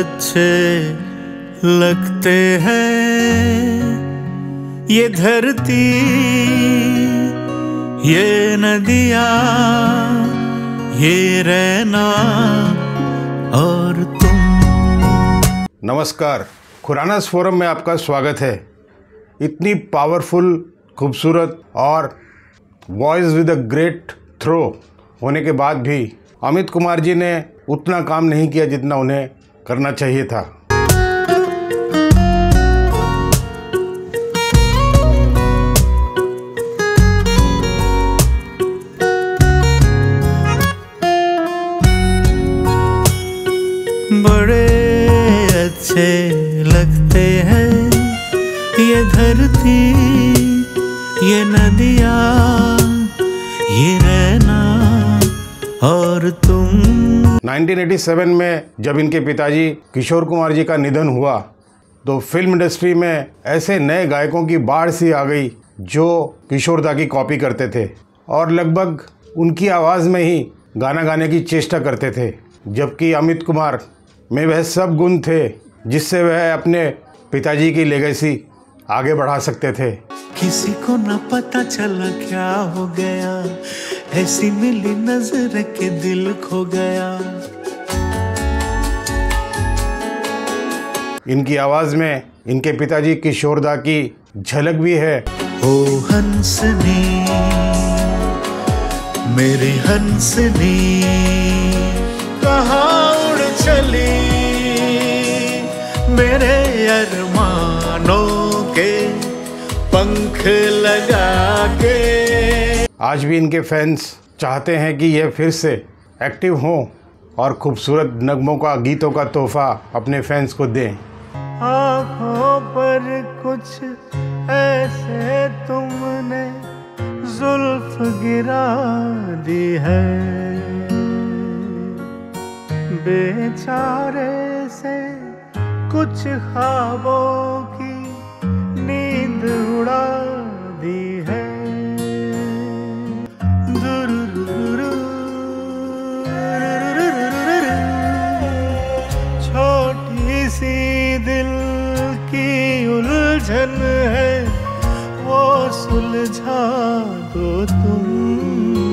अच्छे लगते हैं, ये धरती ये नदियाँ ये रहना और तुम। नमस्कार, खुरानास फोरम में आपका स्वागत है। इतनी पावरफुल, खूबसूरत और voice with a great throw होने के बाद भी अमित कुमार जी ने उतना काम नहीं किया जितना उन्हें करना चाहिए था। बड़े अच्छे लगते हैं ये धरती ये नदियाँ ये रहना और तुम। 1987 में जब इनके पिताजी किशोर कुमार जी का निधन हुआ तो फिल्म इंडस्ट्री में ऐसे नए गायकों की बाढ़ सी आ गई जो किशोरदा की कॉपी करते थे और लगभग उनकी आवाज़ में ही गाना गाने की चेष्टा करते थे, जबकि अमित कुमार में वह सब गुण थे जिससे वह अपने पिताजी की लेगेसी आगे बढ़ा सकते थे। किसी को न पता चला क्या हो गया, ऐसी मिली नजर के दिल खो गया। इनकी आवाज में इनके पिताजी किशोरदा की झलक भी है। ओ हंसनी मेरे हंसनी कहाँ उड़ चली मेरे अरमानों के पंख लगा के। आज भी इनके फैंस चाहते हैं कि यह फिर से एक्टिव हों और खूबसूरत नगमों का, गीतों का तोहफा अपने फैंस को दें। आँखों पर कुछ ऐसे तुमने जुल्फ गिरा दी है, बेचारे से कुछ ख्वाबों की नींद उड़ा दी है। दिल की उलझन है वो सुलझा दो तुम।